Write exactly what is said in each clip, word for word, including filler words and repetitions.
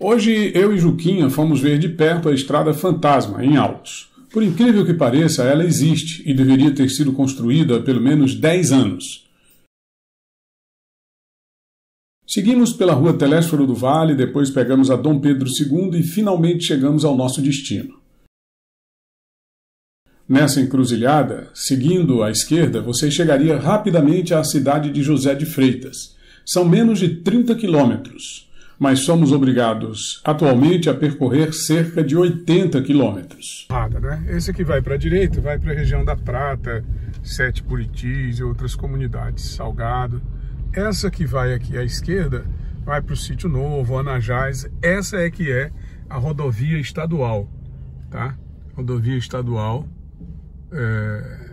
Hoje, eu e Juquinha fomos ver de perto a Estrada Fantasma, em Altos. Por incrível que pareça, ela existe e deveria ter sido construída há pelo menos dez anos. Seguimos pela Rua Telésforo do Vale, depois pegamos a Dom Pedro segundo e finalmente chegamos ao nosso destino. Nessa encruzilhada, seguindo à esquerda, você chegaria rapidamente à cidade de José de Freitas. São menos de trinta quilômetros, mas somos obrigados atualmente a percorrer cerca de oitenta quilômetros. Esse aqui vai para a direita, vai para a região da Prata, Sete Buritis e outras comunidades, Salgado. Essa que vai aqui à esquerda, vai para o Sítio Novo, Anajás. Essa é que é a rodovia estadual, tá? Rodovia estadual, é...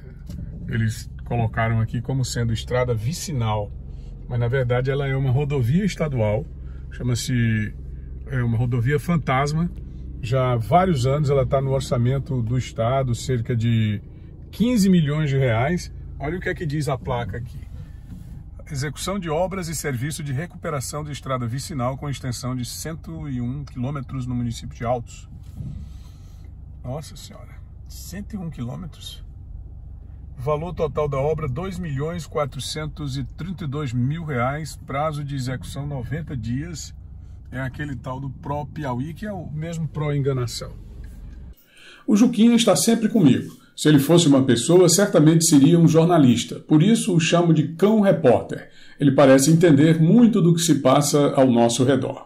eles colocaram aqui como sendo estrada vicinal, mas na verdade ela é uma rodovia estadual, chama-se é uma rodovia fantasma. Já há vários anos ela está no orçamento do Estado, cerca de quinze milhões de reais. Olha o que é que diz a placa aqui. Execução de obras e serviço de recuperação de estrada vicinal com extensão de cento e um quilômetros no município de Altos. Nossa senhora, cento e um quilômetros? Valor total da obra dois milhões quatrocentos e trinta e dois mil reais, prazo de execução noventa dias. É aquele tal do pró-Piauí, que é o mesmo pró-enganação. O Juquinha está sempre comigo. Se ele fosse uma pessoa, certamente seria um jornalista. Por isso o chamo de cão repórter. Ele parece entender muito do que se passa ao nosso redor.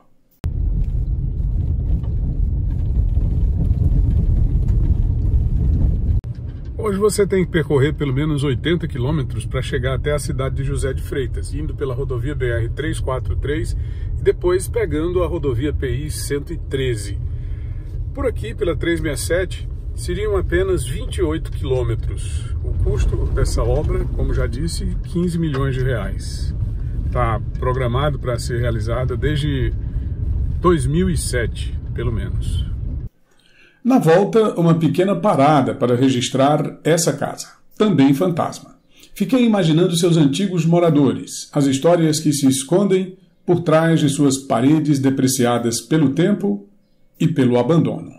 Hoje você tem que percorrer pelo menos oitenta quilômetros para chegar até a cidade de José de Freitas, indo pela rodovia B R trezentos e quarenta e três e depois pegando a rodovia P I cento e treze. Por aqui, pela trezentos e sessenta e sete, seriam apenas vinte e oito quilômetros. O custo dessa obra, como já disse, quinze milhões de reais. Está programado para ser realizada desde dois mil e sete, pelo menos. Na volta, uma pequena parada para registrar essa casa, também fantasma. Fiquei imaginando seus antigos moradores, as histórias que se escondem por trás de suas paredes depreciadas pelo tempo e pelo abandono.